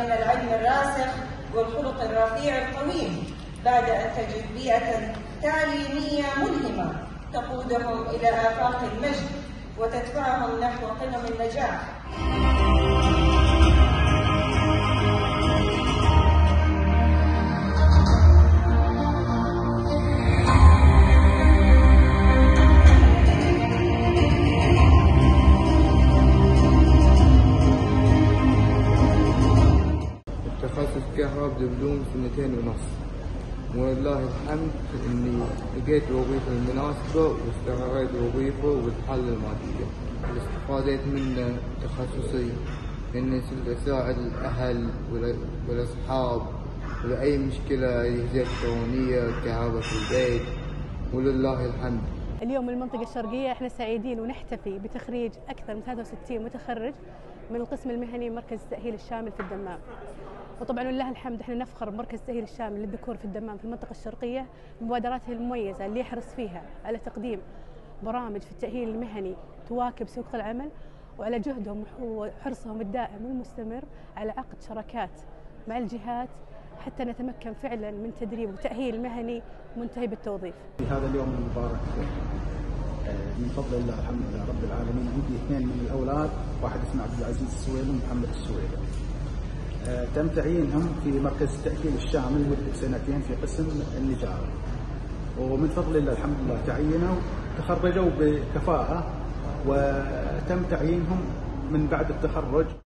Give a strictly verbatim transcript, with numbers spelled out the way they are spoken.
بين العلم الراسخ والخلق الرفيع القويم، بعد أن تجد بيئة تعليمية ملهمة تقودهم إلى آفاق المجد وتدفعهم نحو قمم النجاح. تخصص كهرباء بدبلوم سنتين ونص، والله الحمد اني لقيت الوظيفه المناسبه واستقريت الوظيفه والحل الماديه اللي استفاديت منه تخصصي، اني صرت اساعد الاهل والاصحاب ولاي مشكله الكترونيه كهرباء في البيت، ولله الحمد. اليوم المنطقه الشرقيه احنا سعيدين ونحتفي بتخريج اكثر من ثلاثة وستين متخرج من القسم المهني مركز التأهيل الشامل في الدمام. وطبعا ولله الحمد احنا نفخر بمركز التأهيل الشامل للذكور في الدمام في المنطقة الشرقية بمبادراته المميزة اللي يحرص فيها على تقديم برامج في التأهيل المهني تواكب سوق العمل، وعلى جهدهم وحرصهم الدائم والمستمر على عقد شراكات مع الجهات حتى نتمكن فعلا من تدريب وتأهيل مهني منتهي بالتوظيف. في هذا اليوم المبارك من فضل الله الحمد لله رب العالمين عندي اثنين من الأولاد، واحد اسمه عبد العزيز السويدي ومحمد السويدي، تم تعيينهم في مركز التأهيل الشامل لمدة سنتين في قسم النجارة، ومن فضل الله الحمد لله تعينوا تخرجوا بكفاءة، وتم تعيينهم من بعد التخرج.